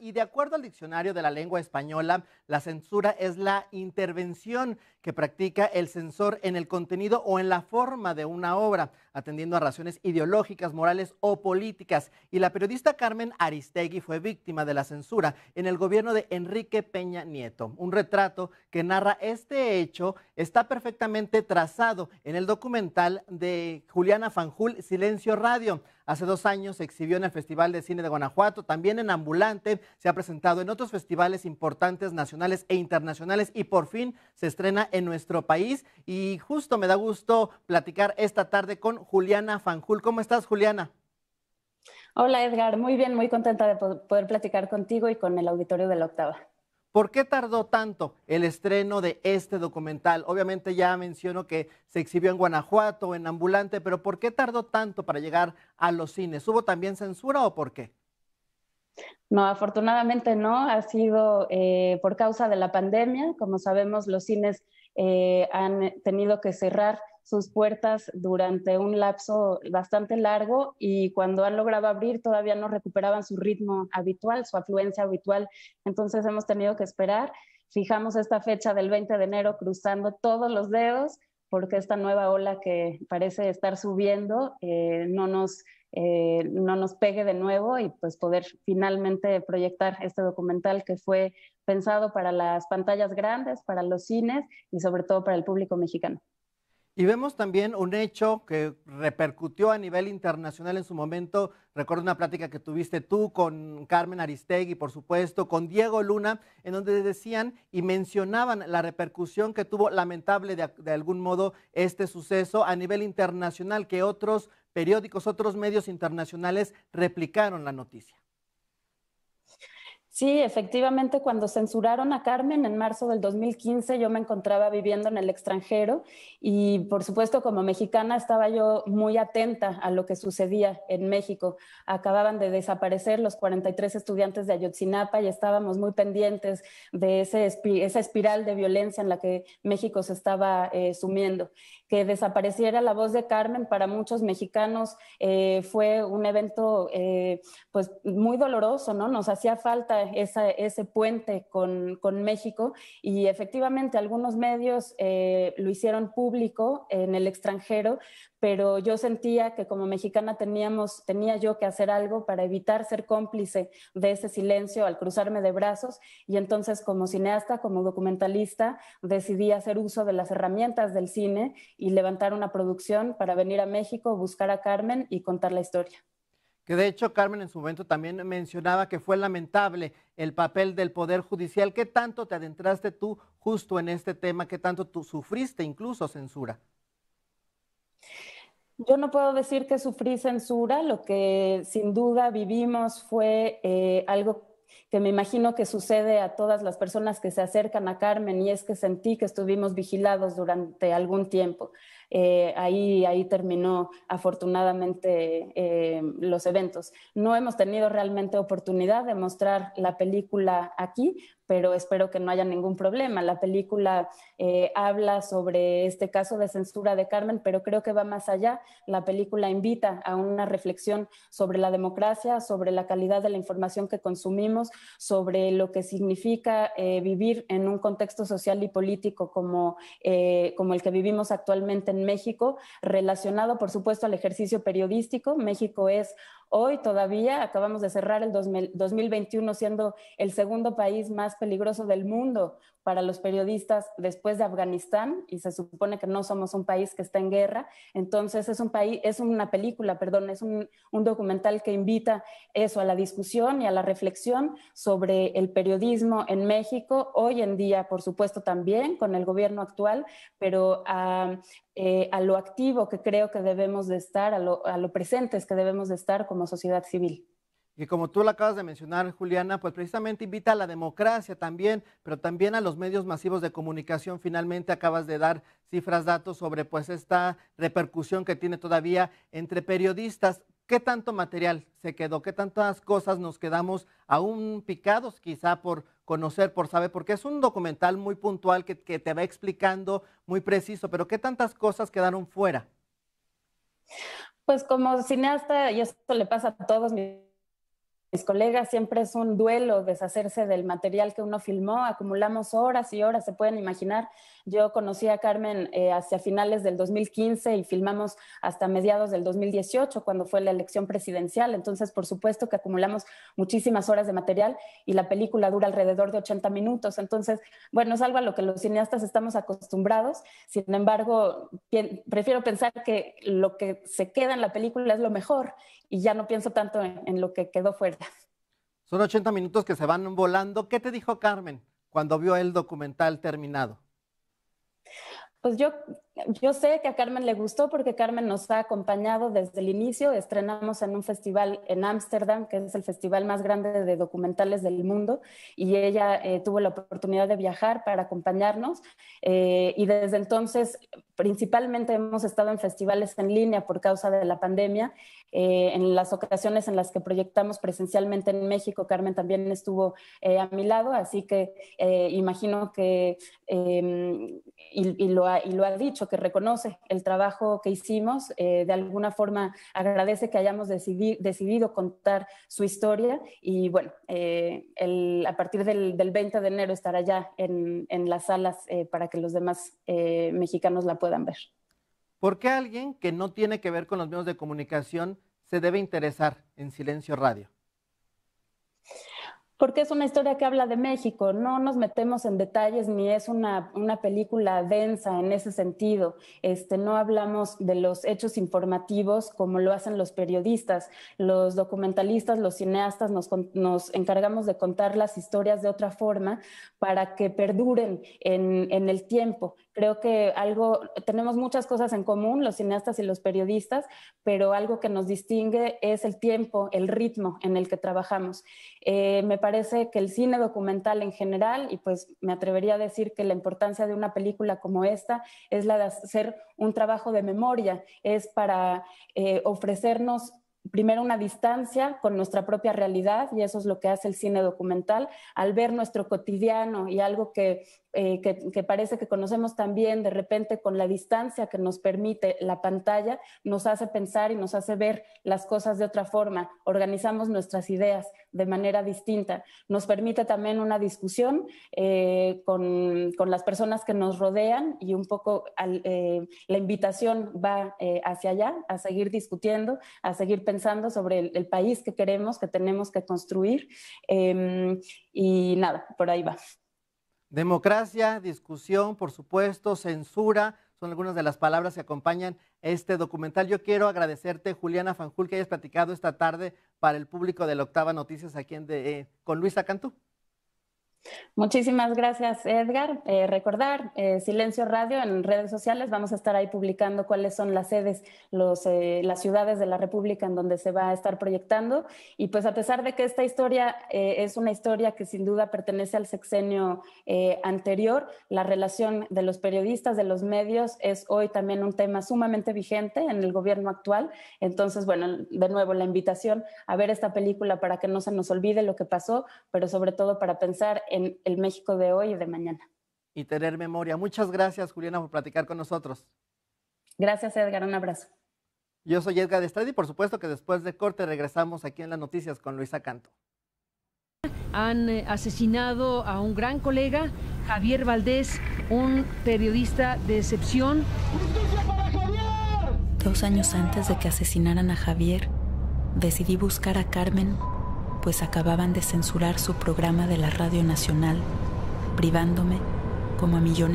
Y de acuerdo al diccionario de la lengua española, la censura es la intervención que practica el censor en el contenido o en la forma de una obra, atendiendo a razones ideológicas, morales o políticas. Y la periodista Carmen Aristegui fue víctima de la censura en el gobierno de Enrique Peña Nieto. Un retrato que narra este hecho está perfectamente trazado en el documental de Juliana Fanjul, Silencio Radio. Hace 2 años se exhibió en el Festival de Cine de Guanajuato, también en Ambulante, se ha presentado en otros festivales importantes nacionales e internacionales y por fin se estrena en nuestro país. Y justo me da gusto platicar esta tarde con Juliana Fanjul. ¿Cómo estás, Juliana? Hola, Edgar. Muy bien, muy contenta de poder platicar contigo y con el auditorio de La Octava. ¿Por qué tardó tanto el estreno de este documental? Obviamente ya menciono que se exhibió en Guanajuato, en Ambulante, pero ¿por qué tardó tanto para llegar a los cines? ¿Hubo también censura o por qué? No, afortunadamente no. Ha sido por causa de la pandemia. Como sabemos, los cines han tenido que cerrar sus puertas durante un lapso bastante largo y cuando han logrado abrir todavía no recuperaban su ritmo habitual, su afluencia habitual. Entonces hemos tenido que esperar. Fijamos esta fecha del 20 de enero cruzando todos los dedos porque esta nueva ola que parece estar subiendo no nos pegue de nuevo y pues poder finalmente proyectar este documental que fue pensado para las pantallas grandes, para los cines y sobre todo para el público mexicano. Y vemos también un hecho que repercutió a nivel internacional en su momento. Recuerdo una plática que tuviste tú con Carmen Aristegui, por supuesto, con Diego Luna, en donde decían y mencionaban la repercusión que tuvo, lamentable de algún modo, este suceso a nivel internacional, que otros periódicos, otros medios internacionales replicaron la noticia. Sí, efectivamente, cuando censuraron a Carmen en marzo del 2015, yo me encontraba viviendo en el extranjero y, por supuesto, como mexicana estaba yo muy atenta a lo que sucedía en México. Acababan de desaparecer los 43 estudiantes de Ayotzinapa y estábamos muy pendientes de esa espiral de violencia en la que México se estaba sumiendo. Que desapareciera la voz de Carmen para muchos mexicanos fue un evento pues muy doloroso, ¿no? Nos hacía falta ese puente con México y efectivamente algunos medios lo hicieron público en el extranjero, pero yo sentía que como mexicana tenía yo que hacer algo para evitar ser cómplice de ese silencio al cruzarme de brazos y entonces como cineasta, como documentalista, decidí hacer uso de las herramientas del cine y levantar una producción para venir a México, buscar a Carmen y contar la historia. Que de hecho Carmen en su momento también mencionaba que fue lamentable el papel del Poder Judicial. ¿Qué tanto te adentraste tú justo en este tema? ¿Qué tanto tú sufriste incluso censura? Yo no puedo decir que sufrí censura. Lo que sin duda vivimos fue algo que me imagino que sucede a todas las personas que se acercan a Carmen y es que sentí que estuvimos vigilados durante algún tiempo. Ahí terminó afortunadamente los eventos. No hemos tenido realmente oportunidad de mostrar la película aquí, pero espero que no haya ningún problema. La película habla sobre este caso de censura de Carmen, pero creo que va más allá. La película invita a una reflexión sobre la democracia, sobre la calidad de la información que consumimos, sobre lo que significa vivir en un contexto social y político como el que vivimos actualmente en México, relacionado, por supuesto, al ejercicio periodístico. México es hoy todavía, acabamos de cerrar el 2021 siendo el segundo país más peligroso del mundo para los periodistas después de Afganistán y se supone que no somos un país que está en guerra. Entonces es un documental que invita eso a la discusión y a la reflexión sobre el periodismo en México hoy en día, por supuesto también con el gobierno actual, pero a lo activo que creo que debemos de estar, a lo presentes que debemos de estar como sociedad civil. Y como tú lo acabas de mencionar, Juliana, pues precisamente invita a la democracia también, pero también a los medios masivos de comunicación. Finalmente acabas de dar cifras, datos sobre pues esta repercusión que tiene todavía entre periodistas. ¿Qué tanto material se quedó? ¿Qué tantas cosas nos quedamos aún picados quizá por conocer, por saber? Porque es un documental muy puntual que te va explicando muy preciso, pero ¿qué tantas cosas quedaron fuera? Pues como cineasta, y esto le pasa a todos mis mis colegas, siempre es un duelo deshacerse del material que uno filmó, acumulamos horas y horas, se pueden imaginar. Yo conocí a Carmen hacia finales del 2015 y filmamos hasta mediados del 2018, cuando fue la elección presidencial. Entonces, por supuesto que acumulamos muchísimas horas de material y la película dura alrededor de 80 minutos. Entonces, bueno, es algo a lo que los cineastas estamos acostumbrados. Sin embargo, prefiero pensar que lo que se queda en la película es lo mejor y ya no pienso tanto en lo que quedó fuera. Son 80 minutos que se van volando. ¿Qué te dijo Carmen cuando vio el documental terminado? Pues yo sé que a Carmen le gustó porque Carmen nos ha acompañado desde el inicio. Estrenamos en un festival en Ámsterdam, que es el festival más grande de documentales del mundo, y ella tuvo la oportunidad de viajar para acompañarnos. Y desde entonces, principalmente hemos estado en festivales en línea por causa de la pandemia. En las ocasiones en las que proyectamos presencialmente en México, Carmen también estuvo a mi lado, así que imagino que, y lo ha dicho, que reconoce el trabajo que hicimos, de alguna forma agradece que hayamos decidido contar su historia y bueno, a partir del 20 de enero estará ya en las salas para que los demás mexicanos la puedan ver. ¿Por qué alguien que no tiene que ver con los medios de comunicación se debe interesar en Silencio Radio? Porque es una historia que habla de México, no nos metemos en detalles ni es una película densa en ese sentido. No hablamos de los hechos informativos como lo hacen los periodistas, los documentalistas, los cineastas, nos encargamos de contar las historias de otra forma para que perduren en el tiempo. Creo que tenemos muchas cosas en común, los cineastas y los periodistas, pero algo que nos distingue es el tiempo, el ritmo en el que trabajamos. Me parece que el cine documental en general, y pues me atrevería a decir que la importancia de una película como esta es la de hacer un trabajo de memoria, es para ofrecernos primero una distancia con nuestra propia realidad, y eso es lo que hace el cine documental, al ver nuestro cotidiano y algo que parece que conocemos también, de repente con la distancia que nos permite la pantalla, nos hace pensar y nos hace ver las cosas de otra forma, organizamos nuestras ideas de manera distinta, nos permite también una discusión con las personas que nos rodean y un poco la invitación va hacia allá, a seguir discutiendo, a seguir pensando sobre el país que queremos, que tenemos que construir y nada, por ahí va. Democracia, discusión, por supuesto, censura, son algunas de las palabras que acompañan este documental. Yo quiero agradecerte, Juliana Fanjul, que hayas platicado esta tarde para el público de La Octava Noticias aquí con Luisa Canto. Muchísimas gracias, Edgar. Recordar, Silencio Radio en redes sociales, vamos a estar ahí publicando cuáles son las sedes, las ciudades de la República en donde se va a estar proyectando. Y pues a pesar de que esta historia es una historia que sin duda pertenece al sexenio anterior, la relación de los periodistas, de los medios, es hoy también un tema sumamente vigente en el gobierno actual. Entonces, bueno, de nuevo la invitación a ver esta película para que no se nos olvide lo que pasó, pero sobre todo para pensar en el México de hoy y de mañana. Y tener memoria. Muchas gracias, Juliana, por platicar con nosotros. Gracias, Edgar. Un abrazo. Yo soy Edgar Destradi y por supuesto que después de corte regresamos aquí en Las Noticias con Luisa Canto. Han asesinado a un gran colega, Javier Valdés, un periodista de excepción. ¡Justicia para Javier! 2 años antes de que asesinaran a Javier, decidí buscar a Carmen, pues acababan de censurar su programa de la Radio Nacional, privándome, como a millones